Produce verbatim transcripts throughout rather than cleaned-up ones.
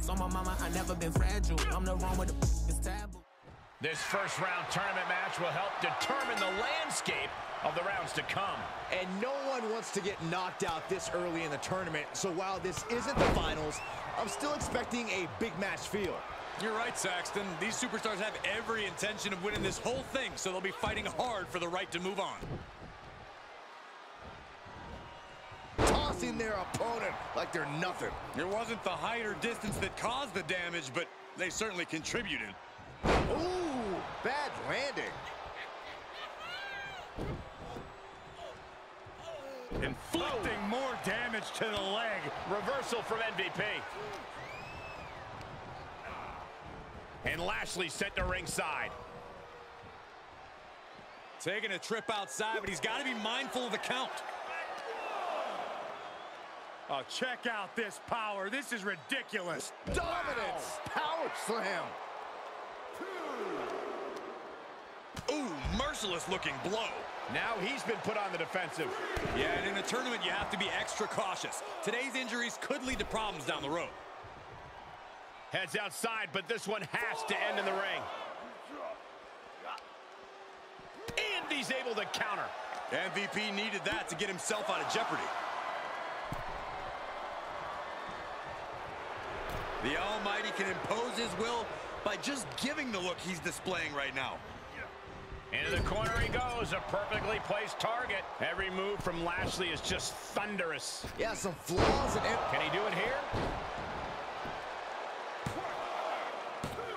racks on my mama, I never been fragile. I'm the wrong with the it's taboo. This first round tournament match will help determine the landscape of the rounds to come. And no one wants to get knocked out this early in the tournament, so while this isn't the finals, I'm still expecting a big match feel. You're right, Saxton. These superstars have every intention of winning this whole thing, so they'll be fighting hard for the right to move on. Tossing their opponent like they're nothing. It wasn't the height or distance that caused the damage, but they certainly contributed. Ooh, bad landing. Inflicting oh. more damage to the leg. Reversal from M V P. And Lashley sent to ringside. Taking a trip outside, but he's got to be mindful of the count. Oh, check out this power. This is ridiculous. Dominance. Wow. Power slam. Two. Ooh, merciless looking blow. Now he's been put on the defensive. Yeah, and in a tournament, you have to be extra cautious. Today's injuries could lead to problems down the road. Heads outside, but this one has to end in the ring. And he's able to counter. M V P needed that to get himself out of jeopardy. The Almighty can impose his will by just giving the look he's displaying right now. Into the corner he goes, a perfectly placed target. Every move from Lashley is just thunderous. Yeah, some flaws in it. Can he do it here?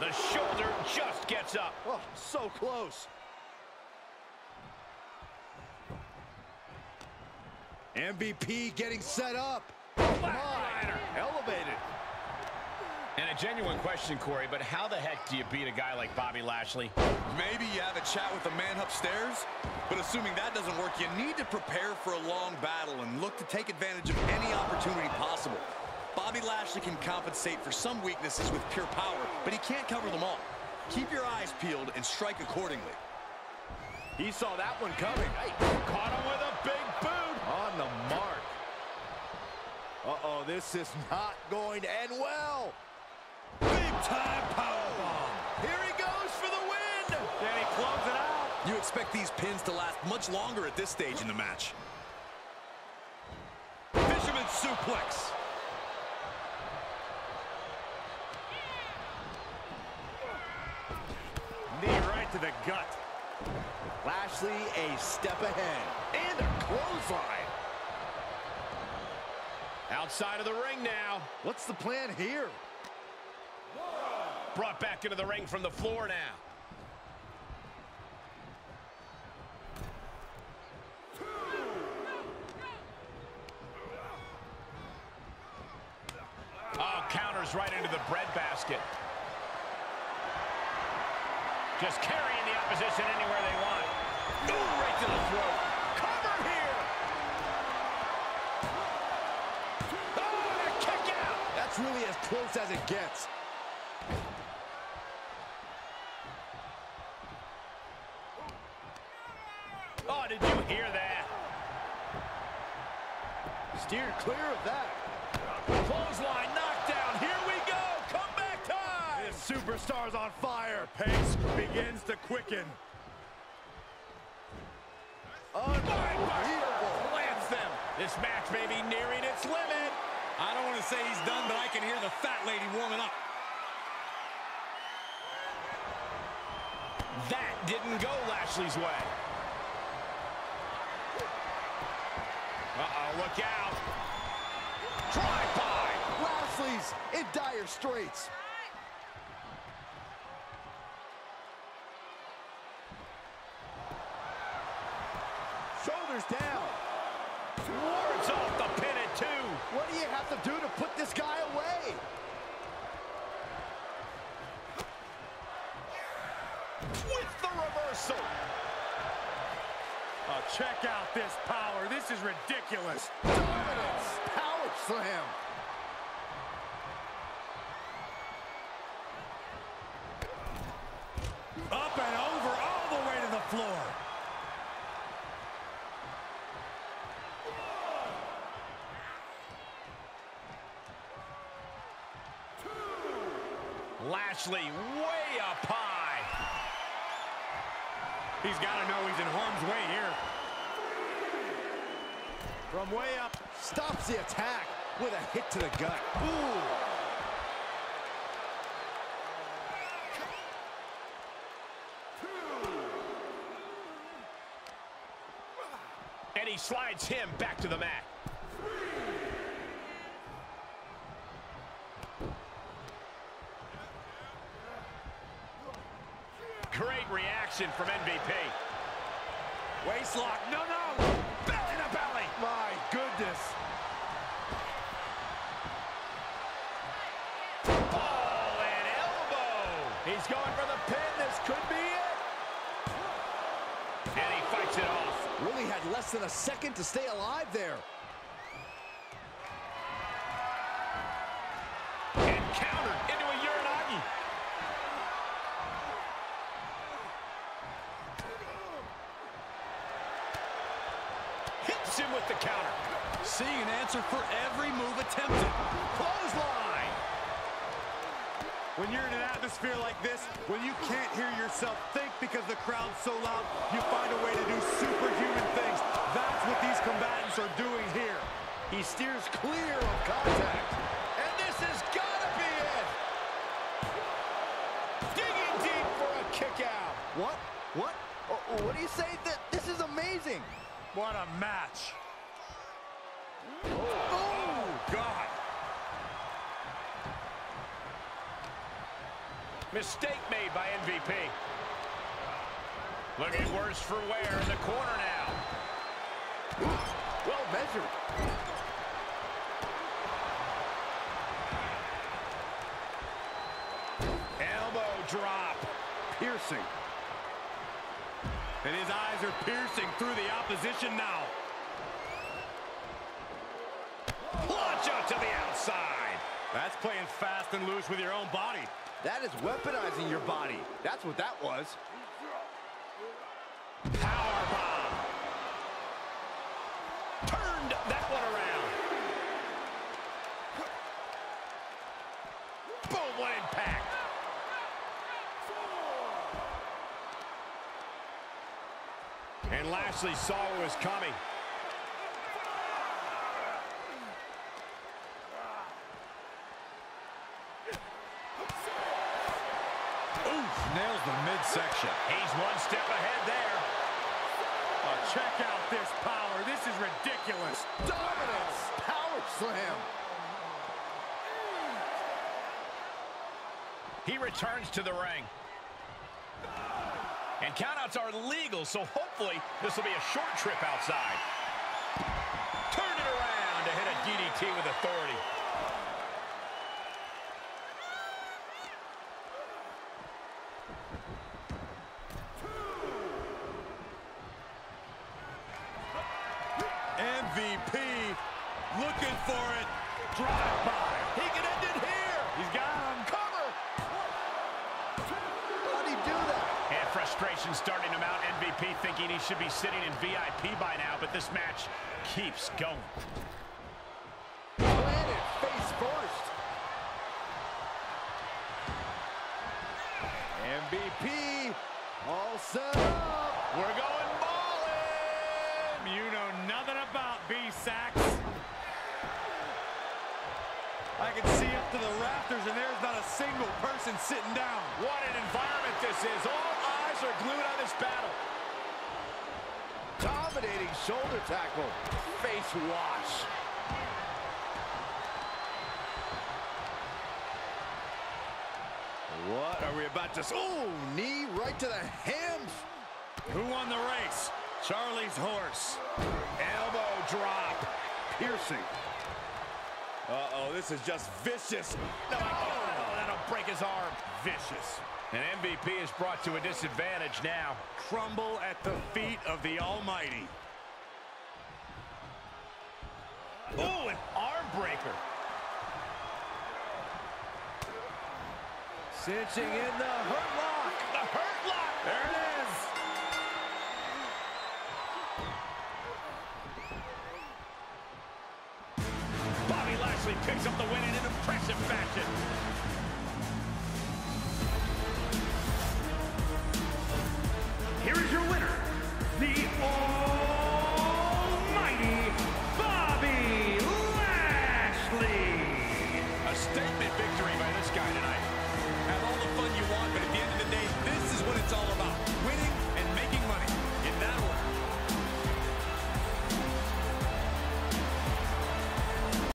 The shoulder just gets up. Oh, so close. M V P getting set up. Flatliner. Elevated. And a genuine question, Corey, but how the heck do you beat a guy like Bobby Lashley? Maybe you have a chat with the man upstairs, but assuming that doesn't work, you need to prepare for a long battle and look to take advantage of any opportunity possible. Bobby Lashley can compensate for some weaknesses with pure power, but he can't cover them all. Keep your eyes peeled and strike accordingly. He saw that one coming. Hey, caught him with a big boot. On the mark. Uh-oh, this is not going to end well. Big-time powerbomb. Here he goes for the win. And he closes it out. You expect these pins to last much longer at this stage in the match. Fisherman suplex. To the gut. Lashley a step ahead. And a clothesline. Outside of the ring now. What's the plan here? Whoa. Brought back into the ring from the floor now. Two. Oh, counters right into the breadbasket. Just carrying the opposition anywhere they want. Ooh, right to the throat. Cover here. Oh, and a kick out. That's really as close as it gets. Oh, did you hear that? Steered clear of that. Clothesline knocked down. Here we go. Comeback time. This superstar's on fire. Pace begins to quicken. Unbelievable. Plants them. This match may be nearing its limit. I don't want to say he's done, but I can hear the fat lady warming up. That didn't go Lashley's way. Uh-oh, look out. Drive by. Lashley's in dire straits. Shoulders down. Wards off the pin at two. What do you have to do to put this guy away? With the reversal. Oh, check out this power. This is ridiculous. Dominance. Power slam. Up and over, all the way to the floor. Two. Lashley way up high. He's got to know he's in harm's way here. From way up, stops the attack with a hit to the gut. Ooh. And he slides him back to the mat. Great reaction from M V P. Waistlock. No, no. Belly to belly. My goodness. Ball and elbow. He's going for the pin. This could be it. And he fights it off. Really had less than a second to stay alive there. And countered into a Uranagi. Hits him with the counter. Seeing an answer for every move attempted. Clothesline. When you're in an atmosphere like this, when you can't hear yourself think because the crowd's so loud, you find a way to do superhuman things. That's what these combatants are doing here. He steers clear of contact. And this has got to be it. Digging deep for a kick out. What? What? What do you say? This is amazing. What a match. Oh, oh God. Mistake made by M V P. Looking worse for wear in the corner now. Well measured. Elbow drop. Piercing. And his eyes are piercing through the opposition now. Launch out to the outside. That's playing fast and loose with your own body. That is weaponizing your body. That's what that was. Powerbomb. Turned that one around. Boom, what impact. And Lashley saw what was coming. Nails the midsection. He's one step ahead there. Oh, check out this power. This is ridiculous. Dominance. Power slam. He returns to the ring. And countouts are legal, so hopefully this will be a short trip outside. Turned it around to hit a D D T with authority. M V P looking for it. Drive by. He can end it here. He's got him. Cover. How'd he do that? And frustration starting him out. M V P thinking he should be sitting in V I P by now, but this match keeps going. Planet face first. M V P all set up. We're going balling. You know nothing about B. Sax. I can see up to the rafters, and there's not a single person sitting down. What an environment this is. All eyes are glued on this battle. Dominating shoulder tackle. Face wash. What are we about to see? Oh, knee right to the hams. Who won the race? Charlie's horse. Elbow drop. Piercing. Uh-oh, this is just vicious. No, oh, oh, that'll break his arm. Vicious. And M V P is brought to a disadvantage now. Crumble at the feet of the Almighty. Oh, an arm breaker. Cinching in the hurt lock. The hurt lock. There it is. Bobby Lashley picks up the win.